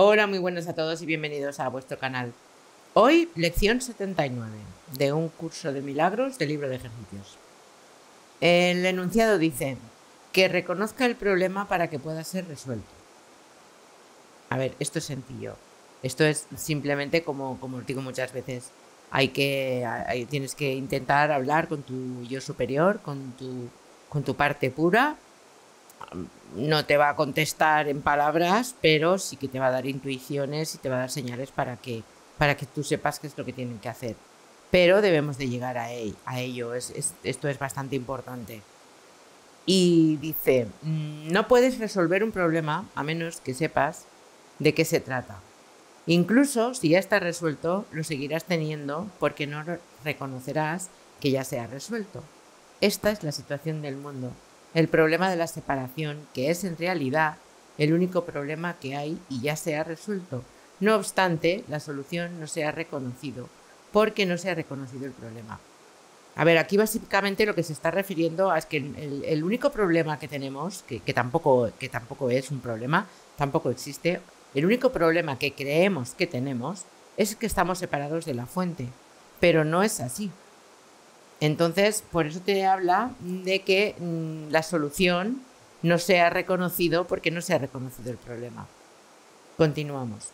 Hola, muy buenos a todos y bienvenidos a vuestro canal. Hoy, lección 79 de Un Curso de Milagros del libro de ejercicios. El enunciado dice que reconozca el problema para que pueda ser resuelto. A ver, esto es sencillo. Esto es simplemente como os digo muchas veces. Tienes que intentar hablar con tu yo superior, con tu parte pura. No te va a contestar en palabras, pero sí que te va a dar intuiciones y te va a dar señales para que tú sepas qué es lo que tienen que hacer. Pero debemos de llegar a ello, esto es bastante importante. Y dice, no puedes resolver un problema a menos que sepas de qué se trata. Incluso si ya está resuelto, lo seguirás teniendo porque no reconocerás que ya se ha resuelto. Esta es la situación del mundo. El problema de la separación, que es en realidad el único problema que hay y ya se ha resuelto. No obstante, la solución no se ha reconocido, porque no se ha reconocido el problema. A ver, aquí básicamente lo que se está refiriendo es que el único problema que tenemos, que tampoco es un problema, tampoco existe, el único problema que creemos que tenemos es que estamos separados de la fuente, pero no es así. Entonces, por eso te habla de que la solución no se ha reconocido porque no se ha reconocido el problema. Continuamos.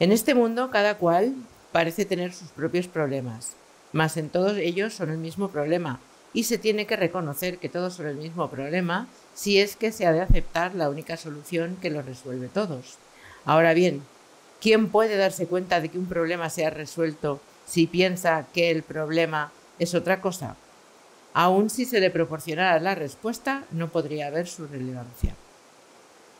En este mundo, cada cual parece tener sus propios problemas, mas en todos ellos son el mismo problema y se tiene que reconocer que todos son el mismo problema si es que se ha de aceptar la única solución que los resuelve todos. Ahora bien, ¿quién puede darse cuenta de que un problema se ha resuelto si piensa que el problema es otra cosa? Aun si se le proporcionara la respuesta, no podría haber su relevancia.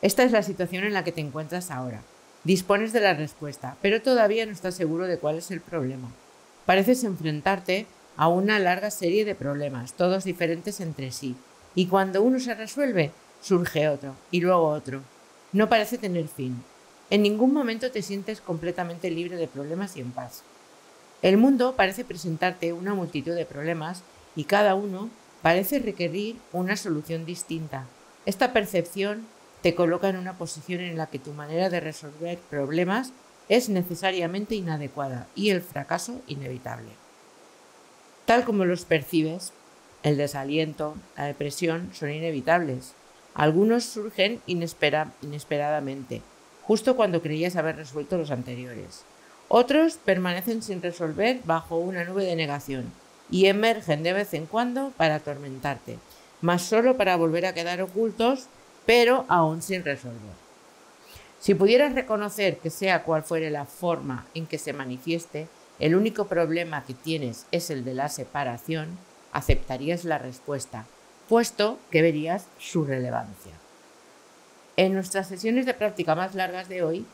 Esta es la situación en la que te encuentras ahora. Dispones de la respuesta, pero todavía no estás seguro de cuál es el problema. Pareces enfrentarte a una larga serie de problemas, todos diferentes entre sí, y cuando uno se resuelve, surge otro, y luego otro. No parece tener fin. En ningún momento te sientes completamente libre de problemas y en paz. El mundo parece presentarte una multitud de problemas y cada uno parece requerir una solución distinta. Esta percepción te coloca en una posición en la que tu manera de resolver problemas es necesariamente inadecuada y el fracaso inevitable. Tal como los percibes, el desaliento, la depresión son inevitables. Algunos surgen inesperadamente, justo cuando creías haber resuelto los anteriores. Otros permanecen sin resolver bajo una nube de negación y emergen de vez en cuando para atormentarte, mas solo para volver a quedar ocultos, pero aún sin resolver. Si pudieras reconocer que sea cual fuere la forma en que se manifieste, el único problema que tienes es el de la separación, aceptarías la respuesta, puesto que verías su relevancia. En nuestras sesiones de práctica más largas de hoy,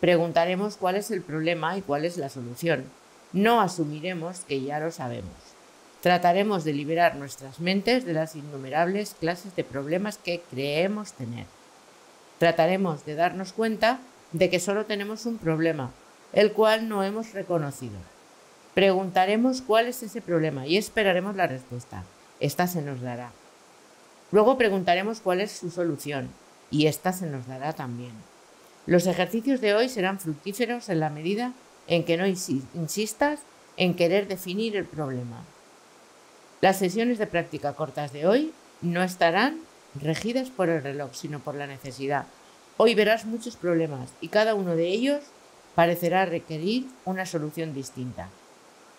preguntaremos cuál es el problema y cuál es la solución. No asumiremos que ya lo sabemos. Trataremos de liberar nuestras mentes de las innumerables clases de problemas que creemos tener. Trataremos de darnos cuenta de que solo tenemos un problema, el cual no hemos reconocido. Preguntaremos cuál es ese problema y esperaremos la respuesta. Esta se nos dará. Luego preguntaremos cuál es su solución y esta se nos dará también. Los ejercicios de hoy serán fructíferos en la medida en que no insistas en querer definir el problema. Las sesiones de práctica cortas de hoy no estarán regidas por el reloj, sino por la necesidad. Hoy verás muchos problemas y cada uno de ellos parecerá requerir una solución distinta.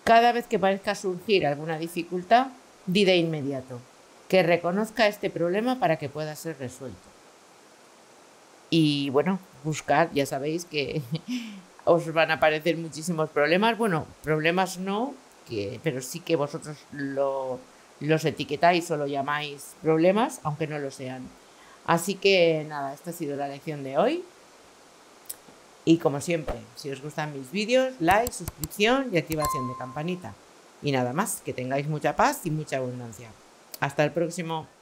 Cada vez que parezca surgir alguna dificultad, di de inmediato que reconozca este problema para que pueda ser resuelto. Y bueno, buscad, ya sabéis que os van a aparecer muchísimos problemas. Bueno, problemas no, pero sí que vosotros los etiquetáis o lo llamáis problemas, aunque no lo sean. Así que nada, esta ha sido la lección de hoy. Y como siempre, si os gustan mis vídeos, like, suscripción y activación de campanita. Y nada más, que tengáis mucha paz y mucha abundancia. Hasta el próximo.